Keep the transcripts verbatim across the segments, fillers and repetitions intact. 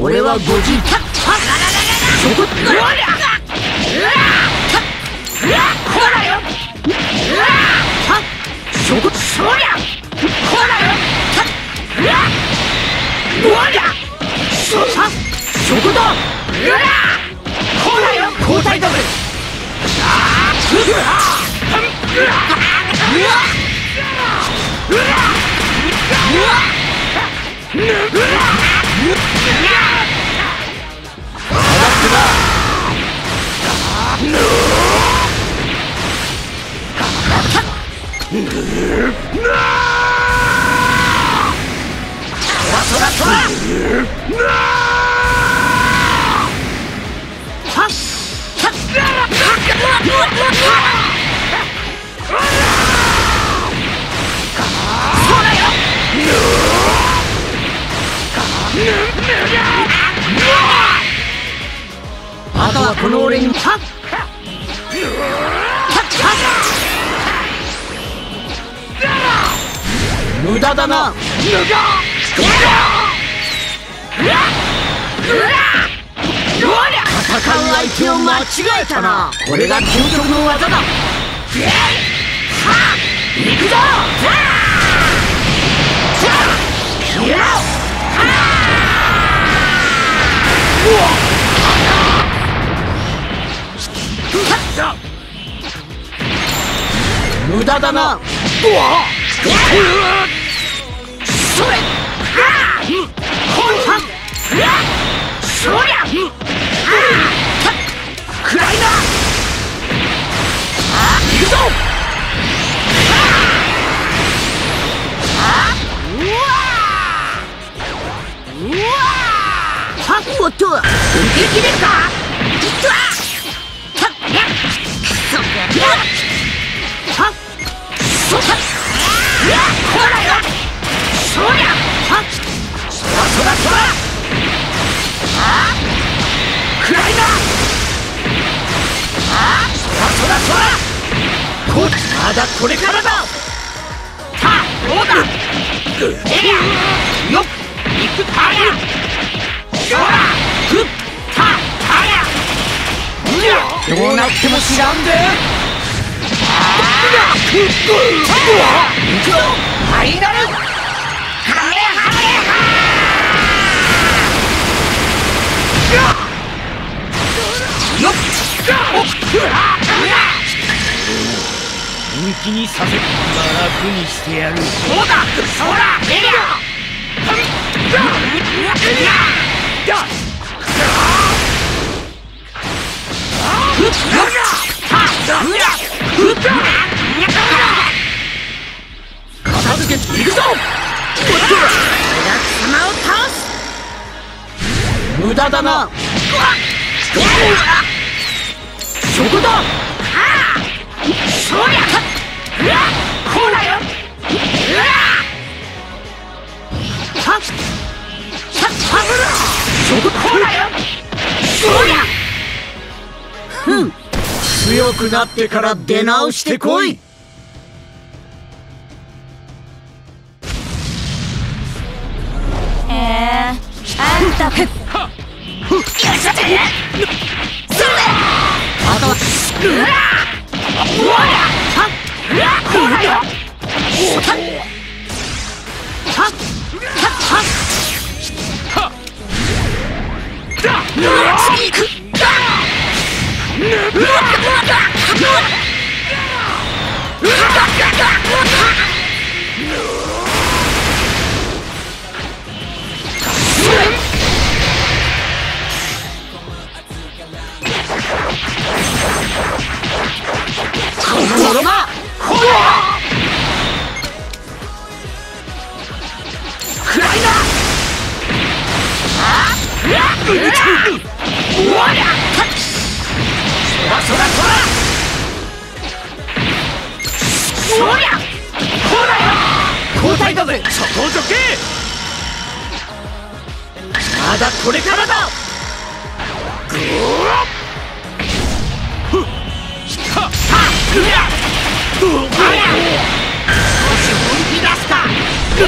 俺はごじゅうタあとはこの俺に立つ無駄だな。戦う相手を間違えたな。これが究極の技だ。はっ、行くぞ。無駄だな。それまだこれからだ。さあどうだ。えやよっいくたやそらふったたやどうなっても知らんで。ああふっといくぞ。ファイナルハレハレハーよっおっふは本気にさせば楽にしてやる。そうだそらえりゃ片付けていくぞ。無駄だな。そこだ。そりゃこらよ。ふん、強くなってから出直してこい。ええ、あんたふっよっしゃてそれあとうわっこらよ。このまま食らいな。まだこれからだ。どう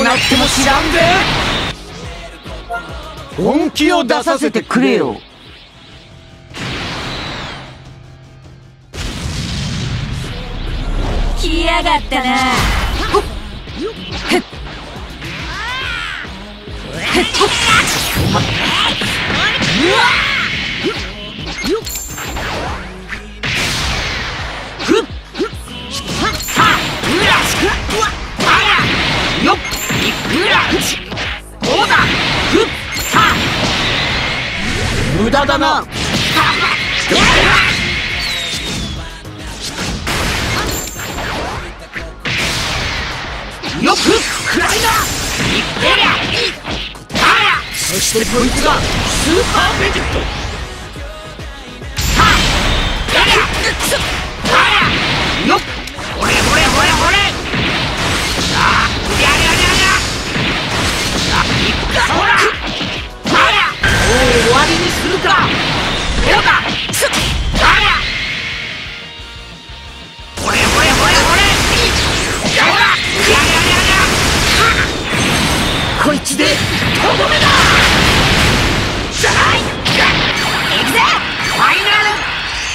なっても知らんぜ。本気を出させてくれよ。来やがったな。無駄だな。よく食らいな。そしてこいつがスーパーベジェット。よっほれほれほれほれ。ああやりゃりゃりゃ。ほらもう終わりにするか。ほらほれほれほれほれ。こいつでとどめだ。さあいくぜ。ファイナル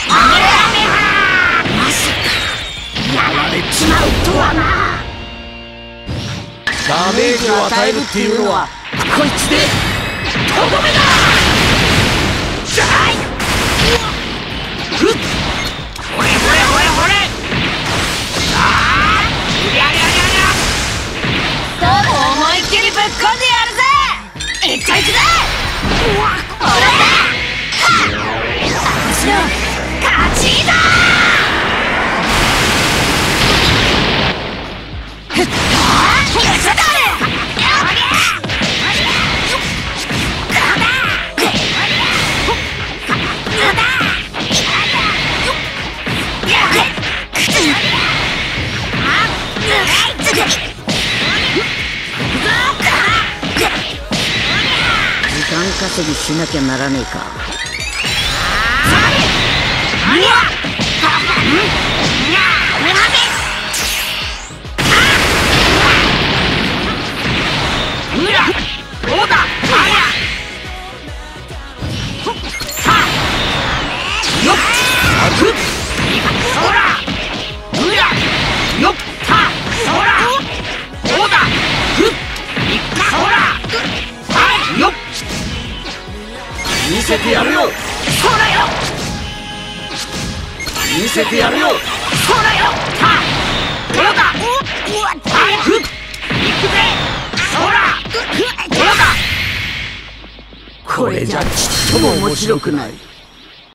オレアメハ。まさかやられちまうとはな。ダメージを与えるっていうのはこいつでとどめだ。さあいくぜ。稼ぎしなきゃならねえか。見せてやるよ。そらよ。見せてやるよ。そらよ。はっ。どうだ。早く。行くぜ。そら。どうだ。これじゃちっとも面白くない。